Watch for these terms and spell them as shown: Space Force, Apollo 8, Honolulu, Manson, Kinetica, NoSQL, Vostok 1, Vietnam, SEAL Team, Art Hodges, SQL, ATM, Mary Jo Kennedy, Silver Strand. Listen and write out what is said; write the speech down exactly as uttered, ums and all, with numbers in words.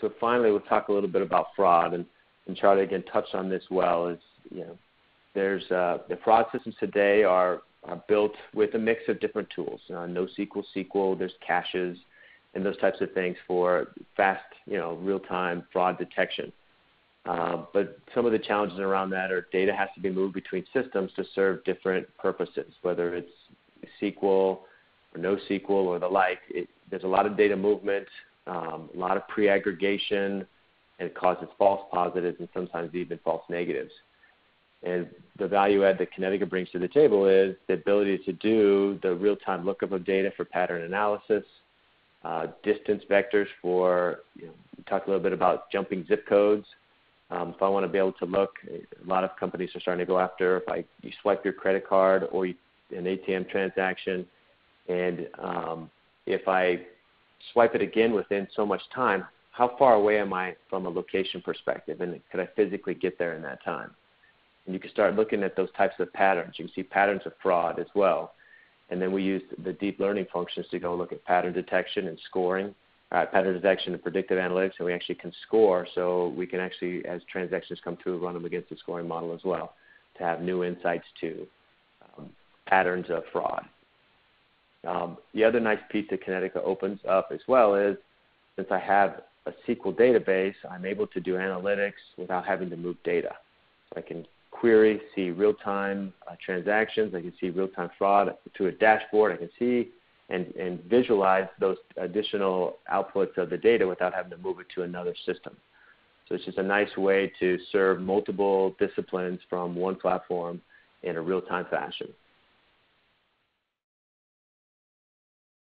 so finally, we'll talk a little bit about fraud, and, and Charlie again touched on this well. Is you know, there's uh, the fraud systems today are are built with a mix of different tools. Uh, NoSQL, S Q L, there's caches, and those types of things for fast, you know, real-time fraud detection. Uh, but some of the challenges around that are data has to be moved between systems to serve different purposes, whether it's S Q L or NoSQL or the like. It, there's a lot of data movement, um, a lot of pre-aggregation, and it causes false positives and sometimes even false negatives. And the value add that Kinetica brings to the table is the ability to do the real-time lookup of data for pattern analysis, uh, distance vectors for, you know, we talked a little bit about jumping zip codes. Um, if I want to be able to look, a lot of companies are starting to go after, if I, you swipe your credit card or you, an A T M transaction, and um, if I swipe it again within so much time, how far away am I from a location perspective, and could I physically get there in that time? And you can start looking at those types of patterns. You can see patterns of fraud as well. And then we use the deep learning functions to go look at pattern detection and scoring, uh, pattern detection and predictive analytics, and we actually can score. So we can actually, as transactions come through, run them against the scoring model as well to have new insights to um, patterns of fraud. Um, the other nice piece that Kinetica opens up as well is, since I have a S Q L database, I'm able to do analytics without having to move data. So I can query, see real-time uh, transactions. I can see real-time fraud through a dashboard. I can see and, and visualize those additional outputs of the data without having to move it to another system. So it's just a nice way to serve multiple disciplines from one platform in a real-time fashion.